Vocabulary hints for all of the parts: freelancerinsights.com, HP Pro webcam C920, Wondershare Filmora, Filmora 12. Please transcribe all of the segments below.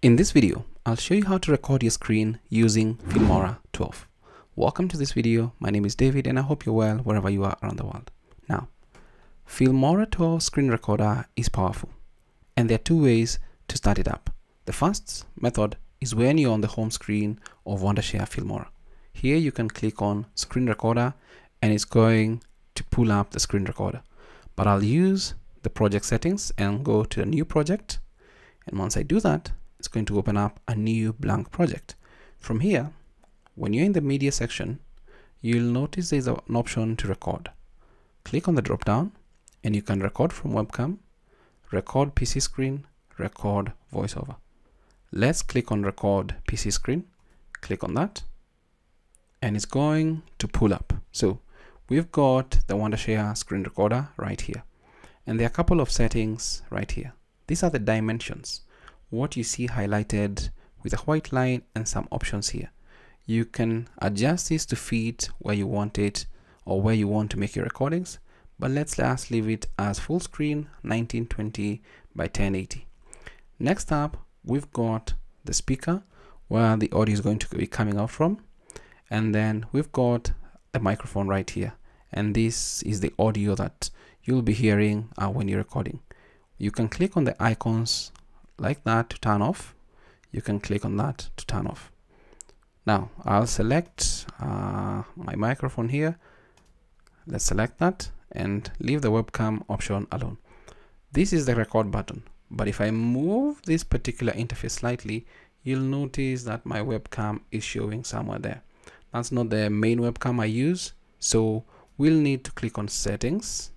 In this video, I'll show you how to record your screen using Filmora 12. Welcome to this video. My name is David and I hope you're well wherever you are around the world. Now, Filmora 12 screen recorder is powerful and there are two ways to start it up. The first method is when you're on the home screen of Wondershare Filmora. Here you can click on screen recorder and it's going to pull up the screen recorder. But I'll use the project settings and go to a new project. And once I do that, it's going to open up a new blank project. From here, when you're in the media section, you'll notice there's an option to record. Click on the drop down and you can record from webcam, record PC screen, record voiceover. Let's click on record PC screen, click on that, and it's going to pull up. So we've got the Wondershare screen recorder right here. And there are a couple of settings right here. These are the dimensions. What you see highlighted with a white line and some options here. You can adjust this to fit where you want it or where you want to make your recordings, but let's last leave it as full screen 1920 by 1080. Next up, we've got the speaker where the audio is going to be coming out from. And then we've got a microphone right here. And this is the audio that you'll be hearing when you're recording. You can click on the icons like that to turn off. You can click on that to turn off. Now I'll select my microphone here. Let's select that and leave the webcam option alone. This is the record button, but if I move this particular interface slightly, you'll notice that my webcam is showing somewhere there. That's not the main webcam I use, so we'll need to click on settings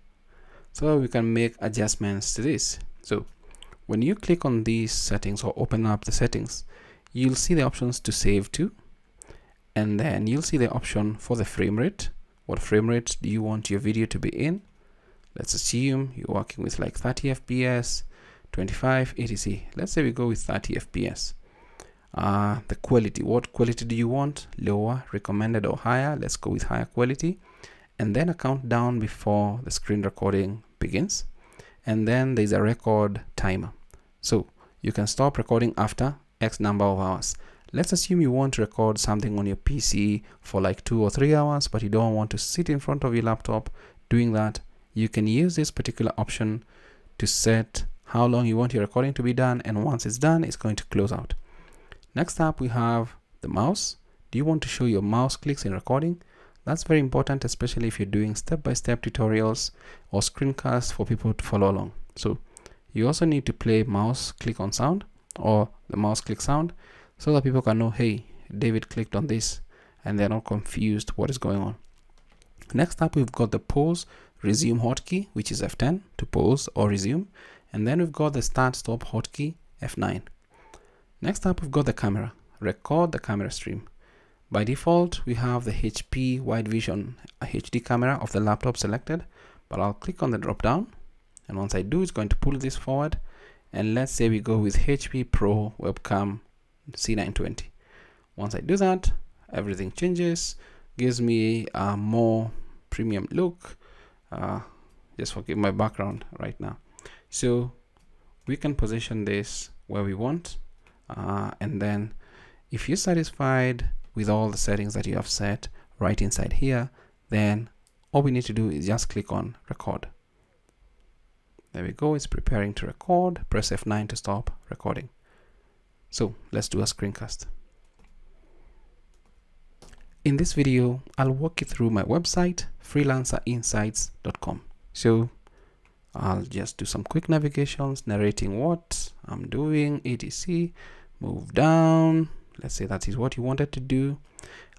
so that we can make adjustments to this. So when you click on these settings or open up the settings, you'll see the options to save to, and then you'll see the option for the frame rate. What frame rate do you want your video to be in? Let's assume you're working with like 30 FPS, 25, etc. Let's say we go with 30 FPS. The quality, what quality do you want? Lower, recommended, or higher? Let's go with higher quality. And then a countdown before the screen recording begins. And then there's a record timer. So you can stop recording after X number of hours. Let's assume you want to record something on your PC for like 2 or 3 hours, but you don't want to sit in front of your laptop doing that. You can use this particular option to set how long you want your recording to be done. And once it's done, it's going to close out. Next up, we have the mouse. Do you want to show your mouse clicks in recording? That's very important, especially if you're doing step-by-step tutorials or screencasts for people to follow along. So you also need to play mouse click on sound or the mouse click sound so that people can know, hey, David clicked on this, and they're not confused what is going on. Next up, we've got the pause resume hotkey, which is F10 to pause or resume. And then we've got the start stop hotkey F9. Next up, we've got the camera, record the camera stream. By default, we have the HP wide vision, a HD camera of the laptop selected, but I'll click on the drop down. And once I do, it's going to pull this forward. And let's say we go with HP Pro webcam C920. Once I do that, everything changes, gives me a more premium look. Just forgive my background right now. So we can position this where we want. And then if you're satisfied with all the settings that you have set right inside here, then all we need to do is just click on record. There we go, it's preparing to record. Press F9 to stop recording. So let's do a screencast. In this video, I'll walk you through my website, freelancerinsights.com. So I'll just do some quick navigations, narrating what I'm doing, etc. Move down. Let's say that is what you wanted to do.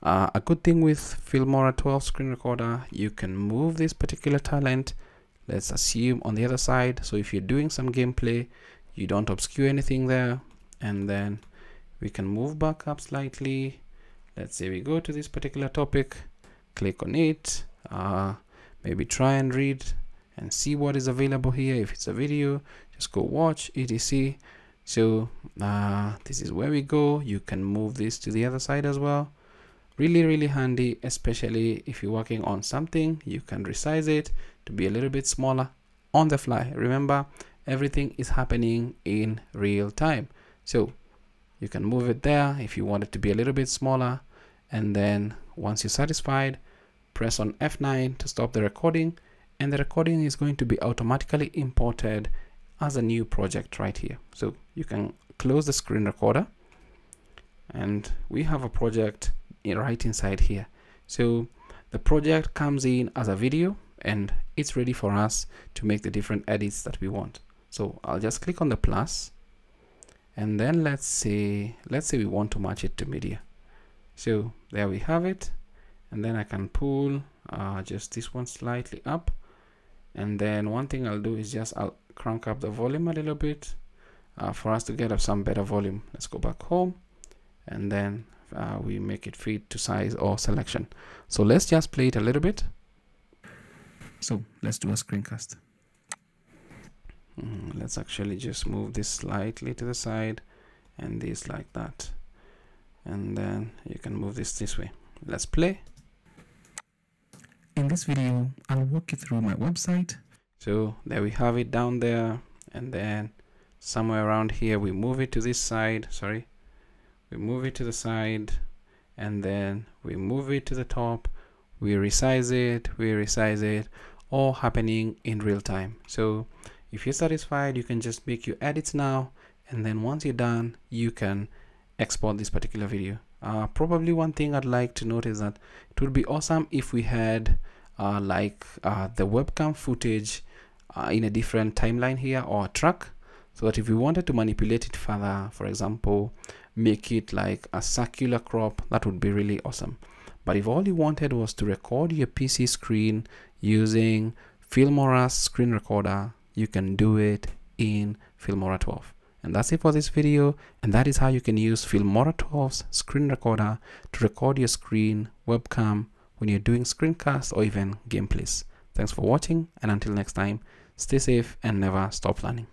A good thing with Filmora 12 screen recorder, you can move this particular talent, let's assume on the other side. So if you're doing some gameplay, you don't obscure anything there. And then we can move back up slightly. Let's say we go to this particular topic, click on it, maybe try and read and see what is available here. If it's a video, just go watch, etc. So this is where we go. You can move this to the other side as well. Really handy, especially if you're working on something. You can resize it to be a little bit smaller on the fly. Remember, everything is happening in real time. So you can move it there if you want it to be a little bit smaller. And then once you're satisfied, press on F9 to stop the recording, and the recording is going to be automatically imported as a new project right here. So you can close the screen recorder, and we have a project right inside here. So the project comes in as a video, and it's ready for us to make the different edits that we want. So I'll just click on the plus, and then let's say we want to match it to media. So there we have it. And then I can pull just this one slightly up. And then one thing I'll do is I'll crank up the volume a little bit for us to get up some better volume. Let's go back home, and then we make it fit to size or selection. So let's just play it a little bit. So let's do a screencast. Let's actually just move this slightly to the side, and this like that. And then you can move this way. Let's play. In this video, I'll walk you through my website. So there we have it down there. And then somewhere around here, we move it to this side. Sorry, we move it to the side, and then we move it to the top. We resize it, all happening in real time. So if you're satisfied, you can just make your edits now. And then once you're done, you can export this particular video. Probably one thing I'd like to note is that it would be awesome if we had the webcam footage in a different timeline here, or a track, so that if we wanted to manipulate it further, for example, make it like a circular crop, that would be really awesome. But if all you wanted was to record your PC screen using Filmora's screen recorder, you can do it in Filmora 12. And that's it for this video. And that is how you can use Filmora 12's screen recorder to record your screen, webcam, when you're doing screencasts or even gameplays. Thanks for watching, and until next time, stay safe and never stop learning.